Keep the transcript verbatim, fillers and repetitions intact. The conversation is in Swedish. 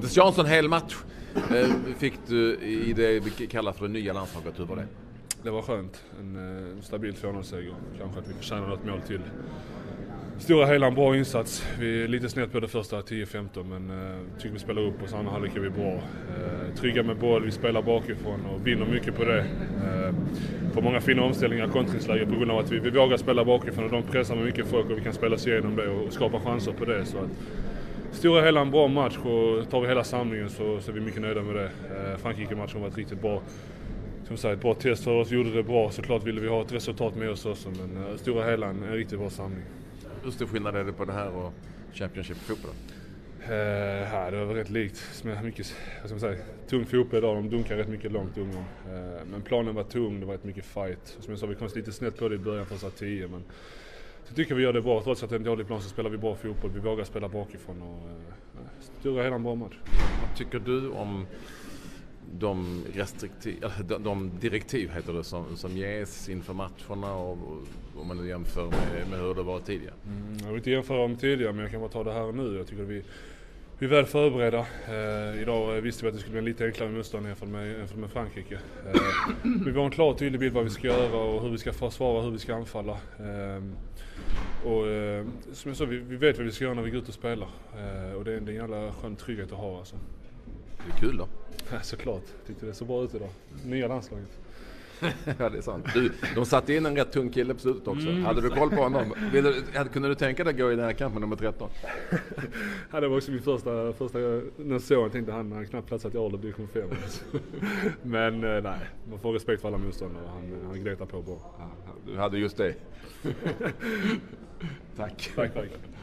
Pontus Jansson hel match fick du i det vi kallar för det nya landslaget. Hur var det? Det var skönt. En, en stabil två noll-seger. Kanske att vi förtjänar något mål till. Stora hela en bra insats. Vi är lite snett på det första tio femton, men uh, tycker vi spelar upp och så andra halvlek är vi bra. Uh, trygga med boll, vi spelar bakifrån och vinner mycket på det. Uh, på många fina omställningar, kontringsläger på grund av att vi, vi vågar spela bakifrån och de pressar med mycket folk och vi kan spela sig igenom det och skapa chanser på det. Så att, stora hela en bra match och tar vi hela samlingen så, så är vi mycket nöjda med det. Uh, Frankrike-matchen var ett riktigt bra. Som sagt, ett bra test för oss, gjorde det bra. Såklart ville vi ha ett resultat med oss också, men uh, stora hela en riktigt bra samling. Hur stor skillnad är det på det här och Championship-fotbollen? Uh, ja, det var rätt likt. Mycket, vad ska man säga, tung fotboll idag, de dunkar rätt mycket långt unga. Uh, men planen var tung, det var rätt mycket fight. Som jag sa, vi kom lite snett på det i början första tio, men så tycker vi gör det bra. Trots att det inte är dålig plan så spelar vi bra fotboll, vi vågar spela bakifrån och uh, stora hela en bra match. Vad tycker du om de, restriktiv, de, de direktiv heter det, som, som ges inför matcherna och, och om man jämför med, med hur det var tidigare? Mm, jag vill inte jämföra med tidigare, men jag kan bara ta det här nu. Jag tycker att vi, vi är väl förberedda. Eh, idag visste vi att det skulle bli en lite enklare motstånd jämfört med, jämfört med Frankrike. Eh, vi har en klar och tydlig bild vad vi ska göra och hur vi ska försvara och hur vi ska anfalla. Eh, och eh, som jag sa, vi, vi vet vad vi ska göra när vi går ut och spelar. Eh, och det är en jävla skön trygghet att ha alltså. Det är kul då. Ja, såklart. Tyckte det så bra ut idag. Nya landslaget. Ja, det är sant. Du, de satte in en rätt tung kille på slutet också. Mm. Hade du koll på honom? Du, kunde du tänka dig att gå i den här kampen nummer tretton? Ja, det var också min första... första när jag såg, jag tänkte han hade knappt platsat i Arlöv, det kom fem. Men nej, man får respekt för alla motståndare. Han, han gretar på bra. Ja, du hade just det. Tack. Tack, tack.